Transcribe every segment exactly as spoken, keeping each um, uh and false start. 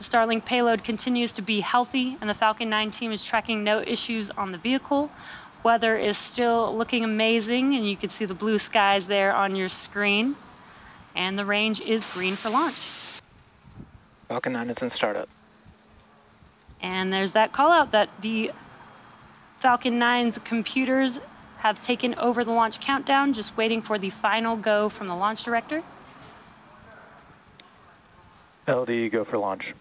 The Starlink payload continues to be healthy, and the Falcon nine team is tracking no issues on the vehicle. Weather is still looking amazing, and you can see the blue skies there on your screen. And the range is green for launch. Falcon nine is in startup. And there's that call out that the Falcon nine's computers have taken over the launch countdown, just waiting for the final go from the launch director. L D, go for launch.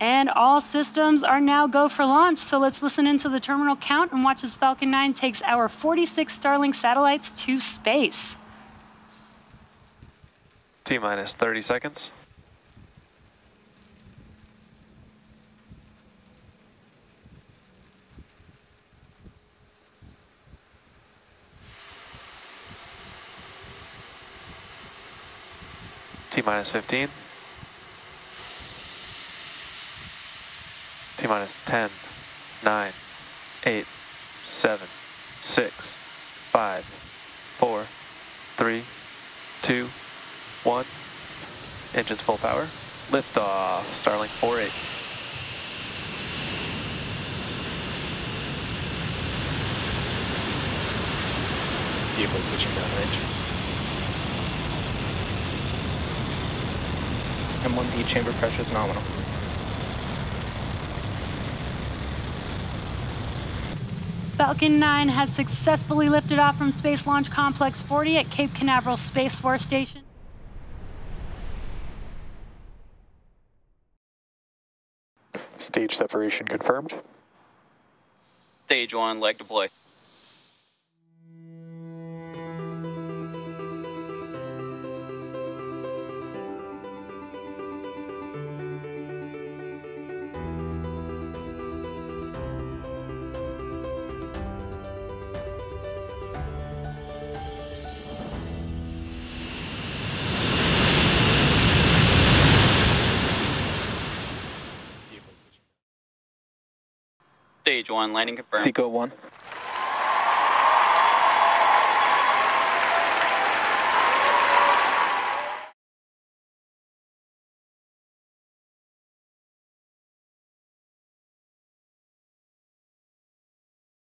And all systems are now go for launch, so let's listen into the terminal count and watch as Falcon nine takes our forty-six Starlink satellites to space. T-minus thirty seconds. T-minus fifteen. T-minus ten, nine, eight, seven, six, five, four, three, two, one. Engines full power. Lift off. Starlink four eight. Vehicle switching down range. M one P chamber pressure is nominal. Falcon nine has successfully lifted off from Space Launch Complex forty at Cape Canaveral Space Force Station. Stage separation confirmed. Stage one, leg deploy. Stage one, landing confirmed. Seco one.